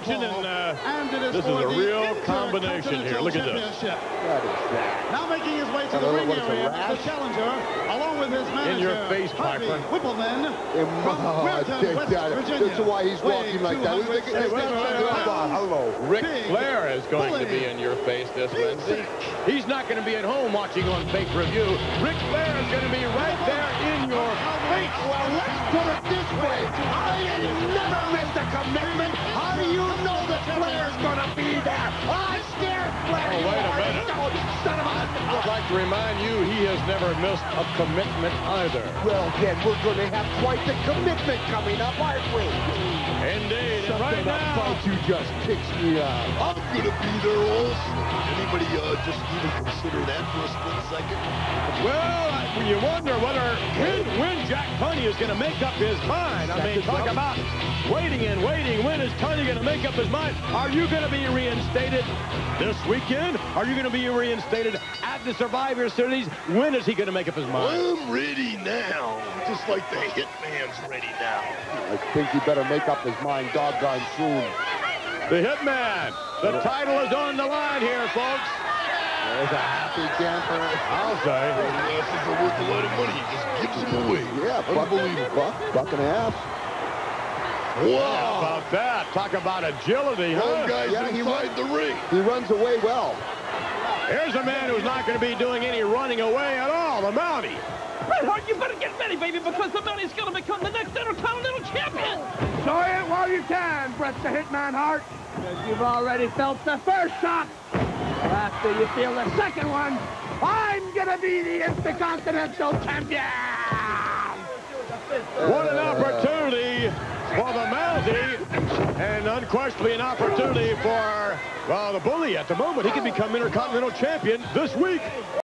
action, and this is a real combination here. Look at this. Now making his way to the ring area is the challenger, along with his manager. In your face, Piper. Whippleman from Wilton, West Virginia. That's why he's walking like that. Hello. Rick Flair is going to be in your face this Wednesday. He's not going to be at home watching on Fake Review. Rick Flair is going to be right there in your face. Well, let's put it this way. I never missed a commitment. How do you know that Flair's going to be there? I scared Flair. Oh, wait a minute. Son of a... I'd like to remind you, he has never missed a commitment either. Well, then, we're going to have quite the commitment coming up, aren't we? Indeed. Something right about now, you just picks me up. I'm going to be there also. Anybody just even consider that for a split second? Well, when you wonder whether when Jack Tunney is going to make up his mind. I mean, talk about waiting and waiting. When is Tunney going to make up his mind? Are you going to be reinstated this weekend? Are you going to be reinstated at the Survivor Series? When is he going to make up his mind? I'm ready now, just like the Hitman's ready now. I think he better make up his mind doggone soon. The Hitman, the title is on the line here, folks. There's a happy camper. I'll say. Well, the glasses are worth a lot of money. He just gives them away. Yeah, unbelievable. Buck and a half. Wow. How about that? Talk about agility, huh? Guy's inside the ring. He runs away well. Here's a man who's not going to be doing any running away at all, the Mountie. Bret Hart, you better get ready, baby, because the Mountie's going to become the next Intercontinental champion. Enjoy it while you can, Bret the Hitman Hart, because you've already felt the first shot. After you feel the second one, I'm gonna be the Intercontinental champion! What an opportunity for the Mountie, and unquestionably an opportunity for, well, the bully at the moment. He can become Intercontinental champion this week.